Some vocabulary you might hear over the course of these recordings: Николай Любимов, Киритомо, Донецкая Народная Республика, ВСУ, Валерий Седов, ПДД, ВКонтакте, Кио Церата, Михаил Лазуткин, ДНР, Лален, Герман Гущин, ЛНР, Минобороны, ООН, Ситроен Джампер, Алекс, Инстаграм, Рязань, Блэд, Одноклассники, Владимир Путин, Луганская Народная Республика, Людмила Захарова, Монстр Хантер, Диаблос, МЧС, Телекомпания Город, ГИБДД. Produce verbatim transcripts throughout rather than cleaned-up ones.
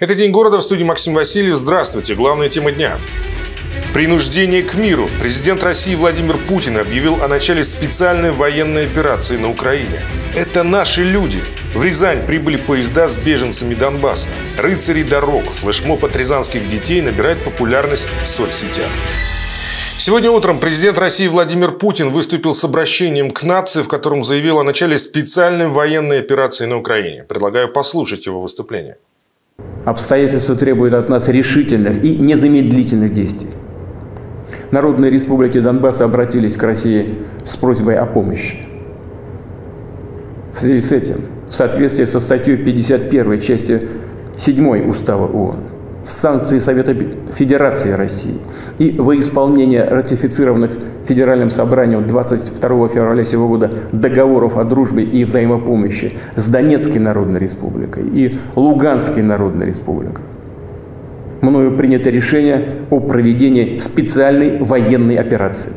Это «День города», в студии Максим Васильев. Здравствуйте. Главная тема дня. Принуждение к миру. Президент России Владимир Путин объявил о начале специальной военной операции на Украине. Это наши люди. В Рязань прибыли поезда с беженцами Донбасса. Рыцари дорог. Флешмоб от рязанских детей набирает популярность в соцсетях. Сегодня утром президент России Владимир Путин выступил с обращением к нации, в котором заявил о начале специальной военной операции на Украине. Предлагаю послушать его выступление. Обстоятельства требуют от нас решительных и незамедлительных действий. Народные республики Донбасса обратились к России с просьбой о помощи. В связи с этим, в соответствии со статьей пятьдесят первой части седьмой Устава ООН, санкции Совета Федерации России и во исполнение ратифицированных Федеральным собранием двадцать второго февраля сего года договоров о дружбе и взаимопомощи с Донецкой Народной Республикой и Луганской Народной Республикой, мною принято решение о проведении специальной военной операции.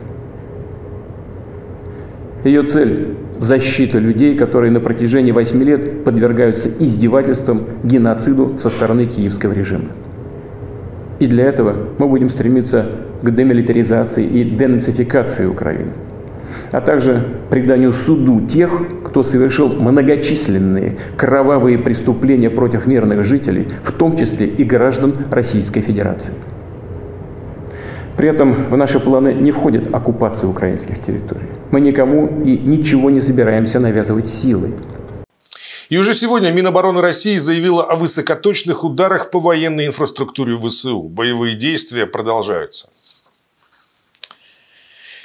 Ее цель – защита людей, которые на протяжении восьми лет подвергаются издевательствам, геноциду со стороны киевского режима. И для этого мы будем стремиться к демилитаризации и денацификации Украины, а также преданию суду тех, кто совершил многочисленные кровавые преступления против мирных жителей, в том числе и граждан Российской Федерации. При этом в наши планы не входит оккупация украинских территорий. Мы никому и ничего не собираемся навязывать силой. И уже сегодня Минобороны России заявила о высокоточных ударах по военной инфраструктуре ВСУ. Боевые действия продолжаются.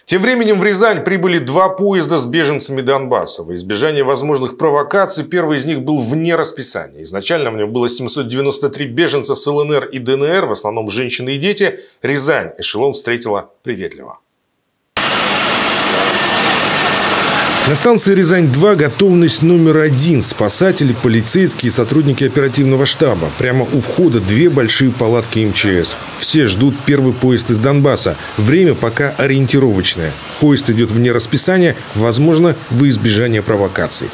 Тем временем в Рязань прибыли два поезда с беженцами Донбасса. Во избежание возможных провокаций первый из них был вне расписания. Изначально в нем было семьсот девяносто три беженца с ЛНР и ДНР, в основном женщины и дети. Рязань эшелон встретила приветливо. На станции Рязань-два готовность номер один. Спасатели, полицейские и сотрудники оперативного штаба. Прямо у входа две большие палатки МЧС. Все ждут первый поезд из Донбасса. Время пока ориентировочное. Поезд идет вне расписания, возможно, во избежание провокаций.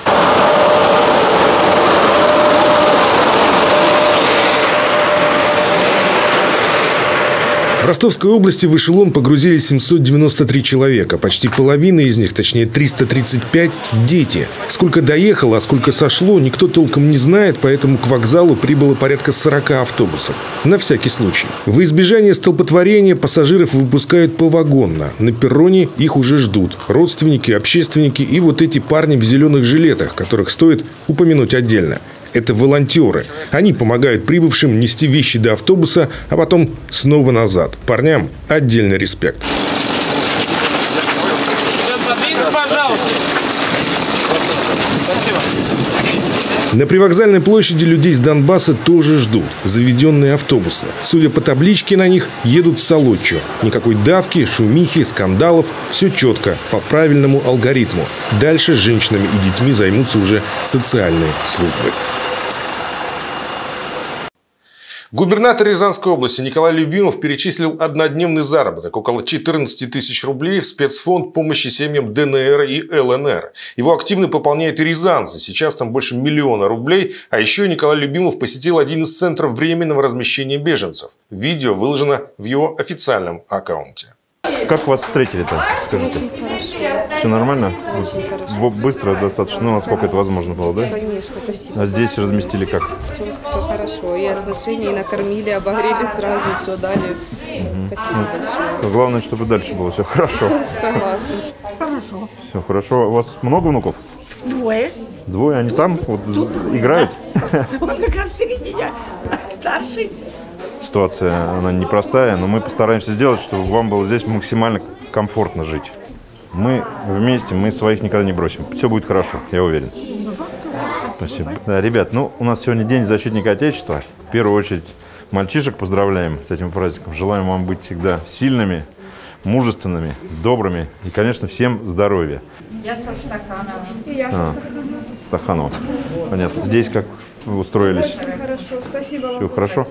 В Ростовской области в эшелон погрузили семьсот девяносто три человека. Почти половина из них, точнее триста тридцать пять, – дети. Сколько доехало, а сколько сошло, никто толком не знает, поэтому к вокзалу прибыло порядка сорока автобусов. На всякий случай. Во избежание столпотворения пассажиров выпускают повагонно. На перроне их уже ждут родственники, общественники и вот эти парни в зеленых жилетах, которых стоит упомянуть отдельно. Это волонтеры. Они помогают прибывшим нести вещи до автобуса, а потом снова назад. Парням отдельный респект. На привокзальной площади людей с Донбасса тоже ждут заведенные автобусы. Судя по табличке на них, едут в Солодчу. Никакой давки, шумихи, скандалов. Все четко, по правильному алгоритму. Дальше с женщинами и детьми займутся уже социальные службы. Губернатор Рязанской области Николай Любимов перечислил однодневный заработок около четырнадцати тысяч рублей в спецфонд помощи семьям ДНР и ЛНР. Его активно пополняют и рязанцы. Сейчас там больше миллиона рублей. А еще Николай Любимов посетил один из центров временного размещения беженцев. Видео выложено в его официальном аккаунте. Как вас встретили-то? Скажите. Все нормально? Быстро достаточно, ну, насколько это возможно было, да? Конечно, спасибо. А здесь разместили как? Все, все хорошо. И отношения, и накормили, обогрели сразу, все дали. Угу. Спасибо ну, большое. Главное, чтобы дальше было все хорошо. Согласна. Хорошо. Все хорошо. У вас много внуков? Двое. Двое? Они там вот играют? Он как раз среди меня старший. Ситуация, она непростая, но мы постараемся сделать, чтобы вам было здесь максимально комфортно жить. Мы вместе, мы своих никогда не бросим. Все будет хорошо, я уверен. Спасибо. Да, ребят, ну, у нас сегодня День защитника Отечества. В первую очередь мальчишек поздравляем с этим праздником. Желаем вам быть всегда сильными, мужественными, добрыми. И, конечно, всем здоровья. Я со Стаханова. А, Стаханова. Понятно. Здесь как Вы устроились? Очень хорошо. Спасибо вам. Все хорошо?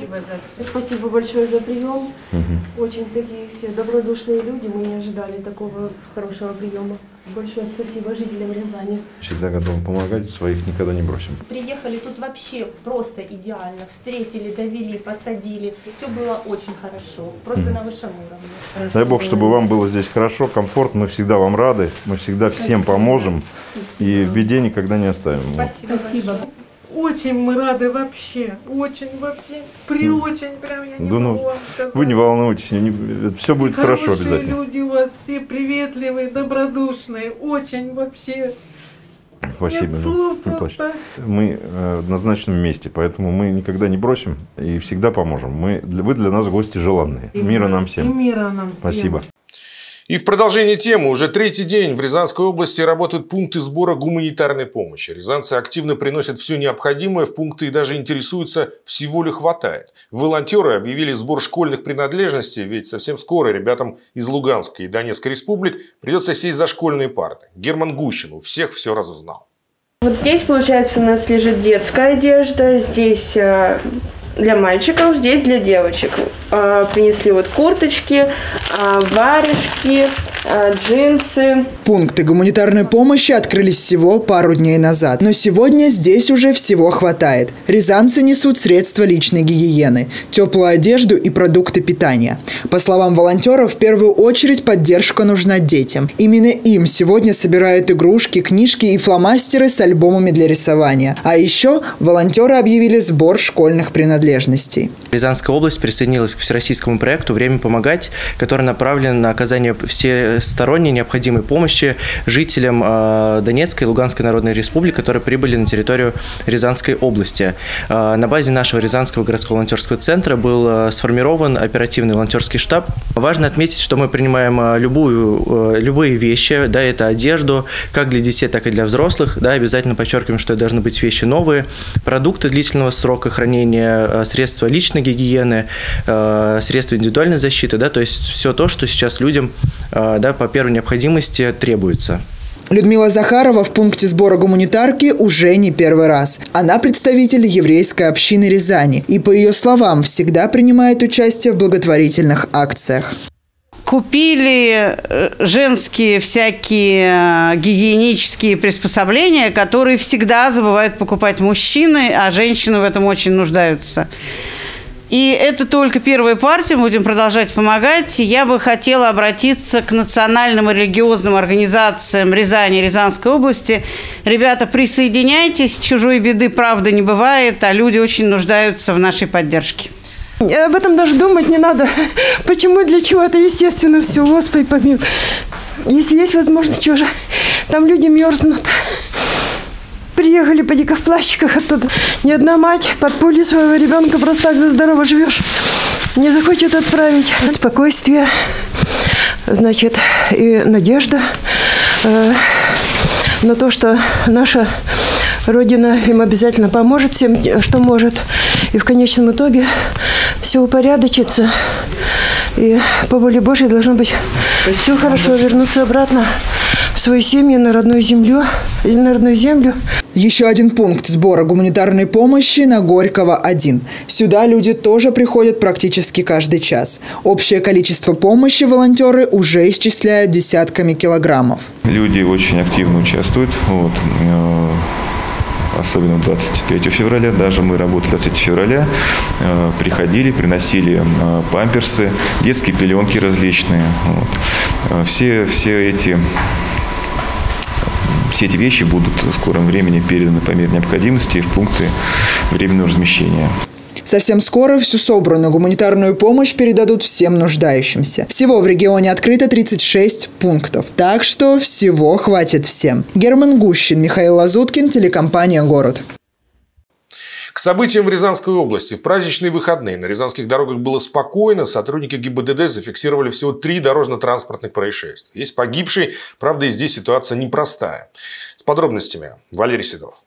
Спасибо большое за прием. Угу. Очень такие все добродушные люди. Мы не ожидали такого хорошего приема. Большое спасибо жителям Рязани. Всегда готовы помогать, своих никогда не бросим. Приехали тут вообще просто идеально. Встретили, довели, посадили. Все было очень хорошо. Просто mm. на высшем уровне. Хорошо. Дай Бог, чтобы вам было здесь хорошо, комфортно. Мы всегда вам рады. Мы всегда всем спасибо. Поможем. Спасибо. И в беде никогда не оставим. Спасибо. Спасибо. Очень мы рады вообще, очень вообще, при очень прям я не да, могу вам сказать. Вы не волнуйтесь, не, все будет хорошо обязательно. Хорошие люди у вас все, приветливые, добродушные, очень вообще. Спасибо. Нет слов просто. Мы э, на значном месте, поэтому мы никогда не бросим и всегда поможем. Мы, вы для нас гости желанные. И мира нам всем. И мира нам всем. Спасибо. И в продолжение темы. Уже третий день в Рязанской области работают пункты сбора гуманитарной помощи. Рязанцы активно приносят все необходимое в пункты и даже интересуются, всего ли хватает. Волонтеры объявили сбор школьных принадлежностей, ведь совсем скоро ребятам из Луганской и Донецкой республик придется сесть за школьные парты. Герман Гущин у всех все разузнал. Вот здесь, получается, у нас лежит детская одежда, здесь для мальчиков, здесь для девочек. Принесли вот курточки, варежки, джинсы. Пункты гуманитарной помощи открылись всего пару дней назад. Но сегодня здесь уже всего хватает. Рязанцы несут средства личной гигиены, теплую одежду и продукты питания. По словам волонтеров, в первую очередь поддержка нужна детям. Именно им сегодня собирают игрушки, книжки и фломастеры с альбомами для рисования. А еще волонтеры объявили сбор школьных принадлежностей. Рязанская область присоединилась к всероссийскому проекту «Время помогать», который направлен на оказание всесторонней необходимой помощи жителям Донецкой и Луганской Народной Республики, которые прибыли на территорию Рязанской области. На базе нашего Рязанского городского волонтерского центра был сформирован оперативный волонтерский штаб. Важно отметить, что мы принимаем любую, любые вещи, да, это одежду, как для детей, так и для взрослых. Да, обязательно подчеркиваем, что это должны быть вещи новые, продукты длительного срока хранения, средства личной гигиены, средства индивидуальной защиты, да, то есть все то, что сейчас людям, да, по первой необходимости требуется. Людмила Захарова в пункте сбора гуманитарки уже не первый раз. Она представитель еврейской общины Рязани и, по ее словам, всегда принимает участие в благотворительных акциях. Купили женские всякие гигиенические приспособления, которые всегда забывают покупать мужчины, а женщины в этом очень нуждаются. И это только первая партия, будем продолжать помогать. Я бы хотела обратиться к национальным и религиозным организациям Рязани и Рязанской области. Ребята, присоединяйтесь, чужой беды правда не бывает, а люди очень нуждаются в нашей поддержке. Об этом даже думать не надо. Почему, для чего, это естественно все, Господи помилуй. Если есть возможность, чего же, там люди мерзнут. Приехали по диков плащиках оттуда. Ни одна мать под пулей своего ребенка, просто так за здорово живешь, не захочет отправить. Спокойствие, значит, и надежда э, на то, что наша Родина им обязательно поможет всем, что может. И в конечном итоге все упорядочится. И по воле Божьей должно быть все хорошо, вернуться обратно в свои семьи, на родную землю, на родную землю. Еще один пункт сбора гуманитарной помощи на Горького один. Сюда люди тоже приходят практически каждый час. Общее количество помощи волонтеры уже исчисляют десятками килограммов. Люди очень активно участвуют. Вот. Особенно двадцать третьего февраля, даже мы работали двадцатого февраля, э, приходили, приносили э, памперсы, детские пеленки различные. Вот. Все, все, эти, все эти вещи будут в скором времени переданы по мере необходимости в пункты временного размещения. Совсем скоро всю собранную гуманитарную помощь передадут всем нуждающимся. Всего в регионе открыто тридцать шесть пунктов. Так что всего хватит всем. Герман Гущин, Михаил Лазуткин, телекомпания «Город». К событиям в Рязанской области. В праздничные выходные на рязанских дорогах было спокойно. Сотрудники ГИБДД зафиксировали всего три дорожно-транспортных происшествия. Есть погибший, правда, и здесь ситуация непростая. С подробностями Валерий Седов.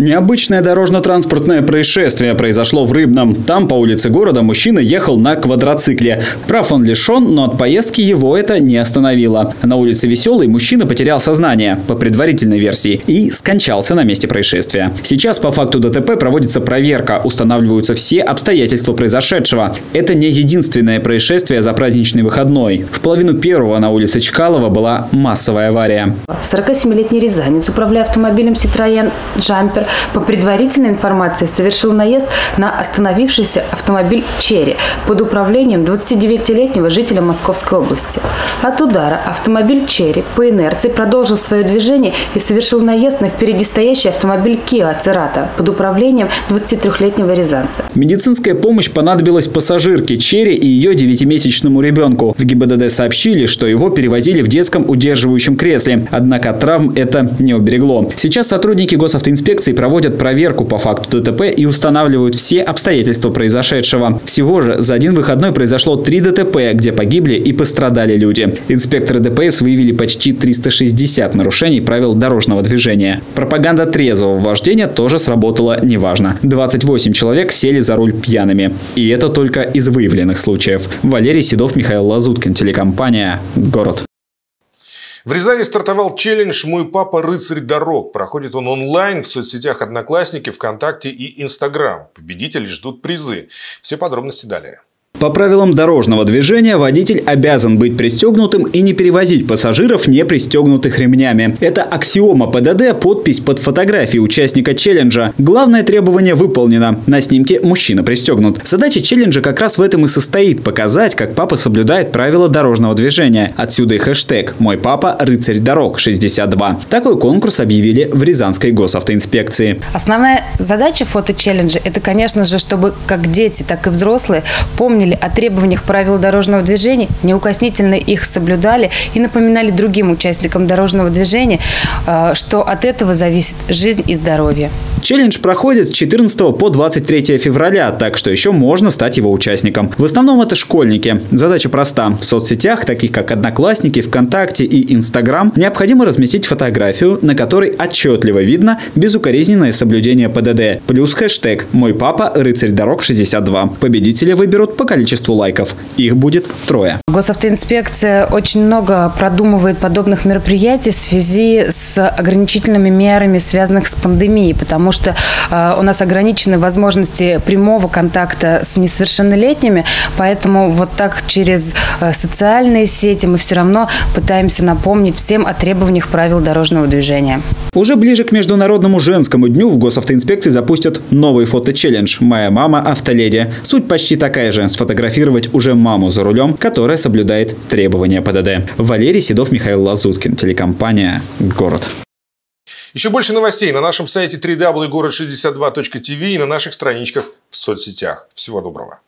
Необычное дорожно-транспортное происшествие произошло в Рыбном. Там по улице города мужчина ехал на квадроцикле. Прав он лишен, но от поездки его это не остановило. На улице Веселой мужчина потерял сознание, по предварительной версии, и скончался на месте происшествия. Сейчас по факту ДТП проводится проверка, устанавливаются все обстоятельства произошедшего. Это не единственное происшествие за праздничный выходной. В половину первого на улице Чкалова была массовая авария. сорокасемилетний рязанец, управляя автомобилем «Ситроен Джампер», по предварительной информации, совершил наезд на остановившийся автомобиль «Черри» под управлением двадцатидевятилетнего жителя Московской области. От удара автомобиль «Черри» по инерции продолжил свое движение и совершил наезд на впереди стоящий автомобиль «Кио Церата» под управлением двадцатитрехлетнего рязанца. Медицинская помощь понадобилась пассажирке «Черри» и ее девятимесячному ребенку. В ГИБДД сообщили, что его перевозили в детском удерживающем кресле. Однако травм это не уберегло. Сейчас сотрудники госавтоинспекции проводят проверку по факту ДТП и устанавливают все обстоятельства произошедшего. Всего же за один выходной произошло три ДТП, где погибли и пострадали люди. Инспекторы ДПС выявили почти триста шестьдесят нарушений правил дорожного движения. Пропаганда трезвого вождения тоже сработала неважно. двадцать восемь человек сели за руль пьяными. И это только из выявленных случаев. Валерий Седов, Михаил Лазуткин, телекомпания «Город». В Рязани стартовал челлендж «Мой папа – рыцарь дорог». Проходит он онлайн в соцсетях «Одноклассники», «ВКонтакте» и «Инстаграм». Победителей ждут призы. Все подробности далее. По правилам дорожного движения водитель обязан быть пристегнутым и не перевозить пассажиров, не пристегнутых ремнями. Это аксиома ПДД, подпись под фотографией участника челленджа. Главное требование выполнено. На снимке мужчина пристегнут. Задача челленджа как раз в этом и состоит – показать, как папа соблюдает правила дорожного движения. Отсюда и хэштег «Мой папа – рыцарь дорог шестьдесят два». Такой конкурс объявили в Рязанской госавтоинспекции. Основная задача фоточелленджа – это, конечно же, чтобы как дети, так и взрослые помнили о требованиях правил дорожного движения, неукоснительно их соблюдали и напоминали другим участникам дорожного движения, что от этого зависит жизнь и здоровье. Челлендж проходит с четырнадцатого по двадцать третье февраля, так что еще можно стать его участником. В основном это школьники. Задача проста. В соцсетях, таких как «Одноклассники», «ВКонтакте» и «Инстаграм», необходимо разместить фотографию, на которой отчетливо видно безукоризненное соблюдение ПДД, плюс хэштег «Мой папа – рыцарь дорог шестьдесят два». Победители выберут по количеству лайков. Их будет трое. Госавтоинспекция очень много продумывает подобных мероприятий в связи с ограничительными мерами, связанных с пандемией, потому что э, у нас ограничены возможности прямого контакта с несовершеннолетними, поэтому вот так через э, социальные сети мы все равно пытаемся напомнить всем о требованиях правил дорожного движения. Уже ближе к Международному женскому дню в госавтоинспекции запустят новый фото-челлендж «Моя мама – автоледи». Суть почти такая же – сфотографировать уже маму за рулем, которая соблюдает требования ПДД. Валерий Седов, Михаил Лазуткин, телекомпания «Город». Еще больше новостей на нашем сайте дабл ю дабл ю дабл ю точка город шестьдесят два точка ти ви и на наших страничках в соцсетях. Всего доброго.